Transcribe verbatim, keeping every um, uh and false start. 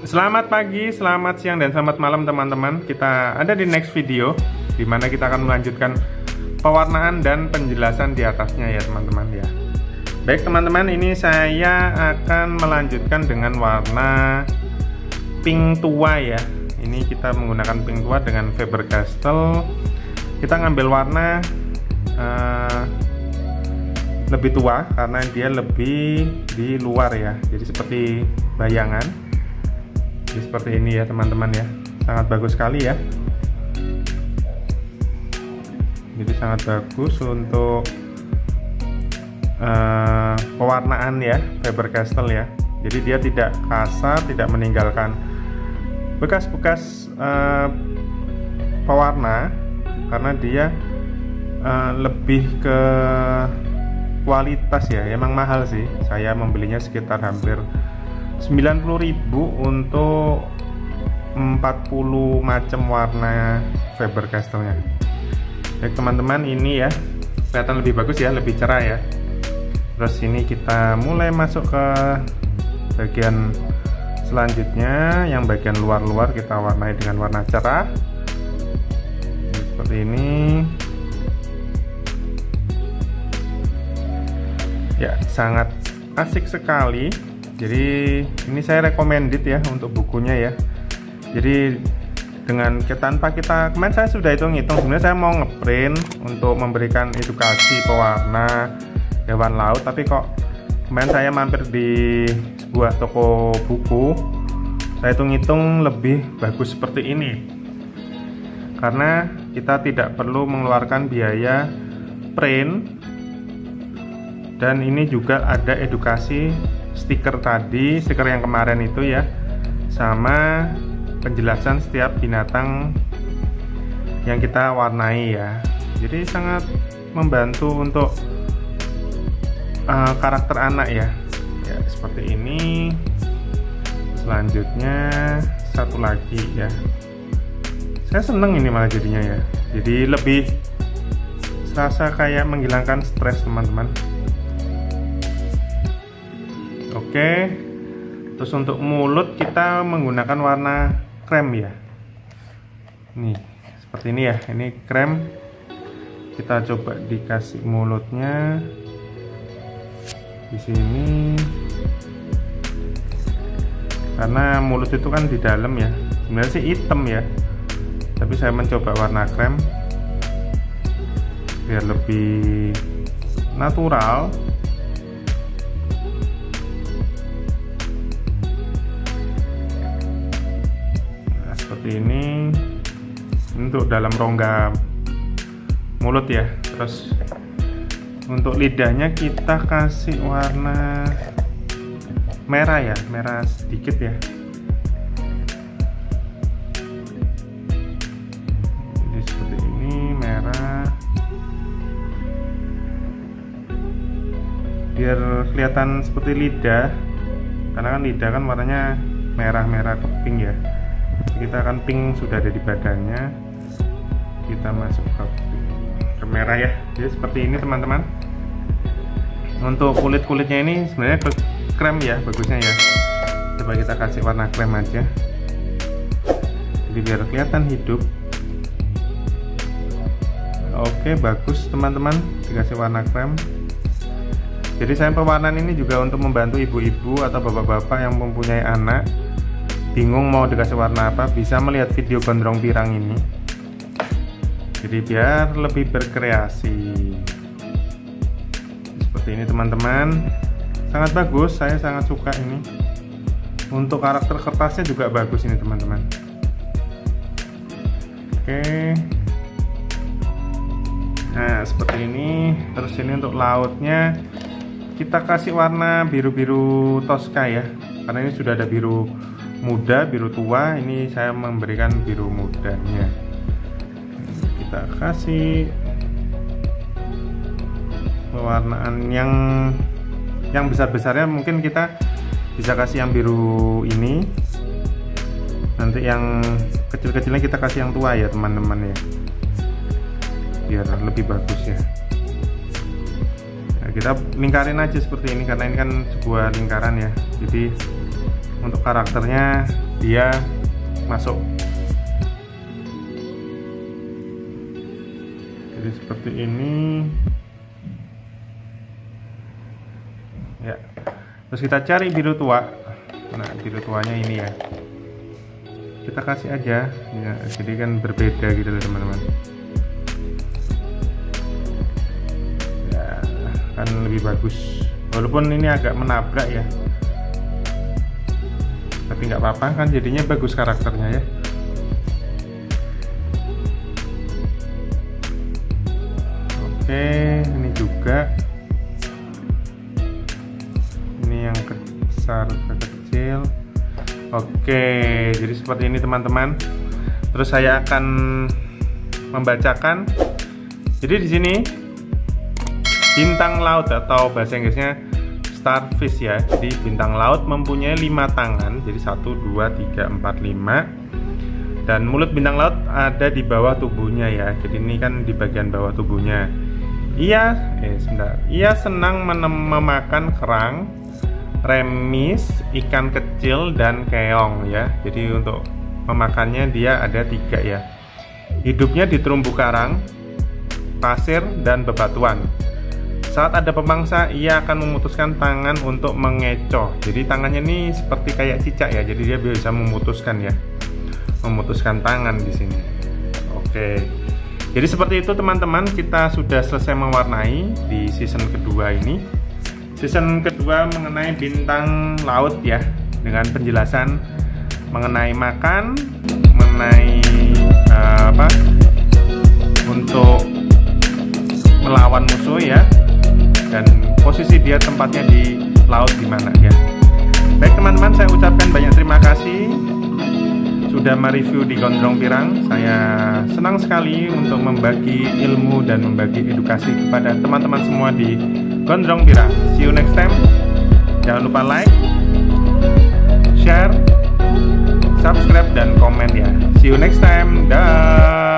Selamat pagi, selamat siang, dan selamat malam teman-teman. Kita ada di next video, dimana kita akan melanjutkan pewarnaan dan penjelasan di atasnya ya teman-teman ya. Baik teman-teman, ini saya akan melanjutkan dengan warna pink tua ya. Ini kita menggunakan pink tua dengan Faber Castell. Kita ngambil warna uh, lebih tua karena dia lebih di luar ya. Jadi seperti bayangan. Jadi seperti ini ya teman-teman ya, sangat bagus sekali ya. Jadi sangat bagus untuk uh, pewarnaan ya Faber Castell ya. Jadi dia tidak kasar, tidak meninggalkan bekas-bekas uh, pewarna karena dia uh, lebih ke kualitas ya. Emang mahal sih, saya membelinya sekitar hampir sembilan puluh ribu untuk empat puluh macam warna Faber Castellnya. Baik teman-teman, ini ya kelihatan lebih bagus ya, lebih cerah ya. Terus ini kita mulai masuk ke bagian selanjutnya, yang bagian luar-luar kita warnai dengan warna cerah seperti ini ya. Sangat asik sekali. Jadi ini saya recommended ya untuk bukunya ya. Jadi dengan tanpa kita kemarin saya sudah hitung-hitung, sebenarnya saya mau ngeprint untuk memberikan edukasi pewarna hewan laut, tapi kok kemarin saya mampir di sebuah toko buku, saya hitung-hitung lebih bagus seperti ini karena kita tidak perlu mengeluarkan biaya print, dan ini juga ada edukasi stiker tadi, stiker yang kemarin itu ya, sama penjelasan setiap binatang yang kita warnai ya. Jadi sangat membantu untuk uh, karakter anak ya. Ya seperti ini. Selanjutnya satu lagi ya. Saya seneng ini malah jadinya ya. Jadi lebih terasa kayak menghilangkan stres teman-teman. Oke, terus untuk mulut kita menggunakan warna krem ya. Nih, seperti ini ya. Ini krem. Kita coba dikasih mulutnya di sini. Karena mulut itu kan di dalam ya. Sebenarnya sih hitam ya. Tapi saya mencoba warna krem biar lebih natural. Ini untuk dalam rongga mulut ya. Terus untuk lidahnya kita kasih warna merah ya, merah sedikit ya. Jadi seperti ini merah biar kelihatan seperti lidah, karena kan lidah kan warnanya merah-merah ke pink ya. Kita akan pink sudah ada di badannya, kita masuk ke, ke merah ya. Jadi seperti ini teman-teman. Untuk kulit-kulitnya ini sebenarnya krem ya bagusnya ya. Coba kita kasih warna krem aja, jadi biar kelihatan hidup. Oke, bagus teman-teman, dikasih warna krem. Jadi saya pewarnaan ini juga untuk membantu ibu-ibu atau bapak-bapak yang mempunyai anak bingung mau dikasih warna apa, bisa melihat video gondrong pirang ini. Jadi biar lebih berkreasi. Seperti ini teman-teman. Sangat bagus, saya sangat suka ini. Untuk karakter kertasnya juga bagus ini teman-teman. Oke. Nah seperti ini. Terus ini untuk lautnya kita kasih warna biru-biru Tosca ya. Karena ini sudah ada biru muda, biru tua, ini saya memberikan biru mudanya. Kita kasih pewarnaan yang yang besar-besarnya, mungkin kita bisa kasih yang biru ini. Nanti yang kecil-kecilnya kita kasih yang tua ya teman-teman ya, biar lebih bagus ya. Nah, kita lingkarin aja seperti ini karena ini kan sebuah lingkaran ya. Jadi untuk karakternya dia masuk. Jadi seperti ini ya. Terus kita cari biru tua. Nah, biru tuanya ini ya, kita kasih aja ya, jadi kan berbeda gitu loh teman-teman ya, kan lebih bagus walaupun ini agak menabrak ya, tapi nggak apa-apa kan jadinya bagus karakternya ya. Oke, ini juga, ini yang besar ke kecil. Oke, jadi seperti ini teman-teman. Terus saya akan membacakan. Jadi di sini bintang laut atau bahasa Inggrisnya starfish ya. Jadi bintang laut mempunyai lima tangan. Jadi satu, dua, tiga, empat, lima. Dan mulut bintang laut ada di bawah tubuhnya ya. Jadi ini kan di bagian bawah tubuhnya. Ia, eh sebentar. Ia senang memakan kerang, remis, ikan kecil dan keong ya. Jadi untuk memakannya dia ada tiga ya. Hidupnya di terumbu karang, pasir dan bebatuan. Saat ada pemangsa, ia akan memutuskan tangan untuk mengecoh. Jadi tangannya ini seperti kayak cicak ya. Jadi dia bisa memutuskan ya. Memutuskan tangan di sini. Oke. Jadi seperti itu teman-teman, kita sudah selesai mewarnai di season kedua ini. Season kedua mengenai bintang laut ya, dengan penjelasan mengenai makan, mengenai uh, apa? Untuk melawan musuh ya, dan posisi dia tempatnya di laut di mana ya. Baik teman-teman, saya ucapkan banyak terima kasih sudah mereview di Gondrong Pirang. Saya senang sekali untuk membagi ilmu dan membagi edukasi kepada teman-teman semua di Gondrong Pirang. See you next time. Jangan lupa like, share, subscribe, dan komen ya. See you next time. Dah.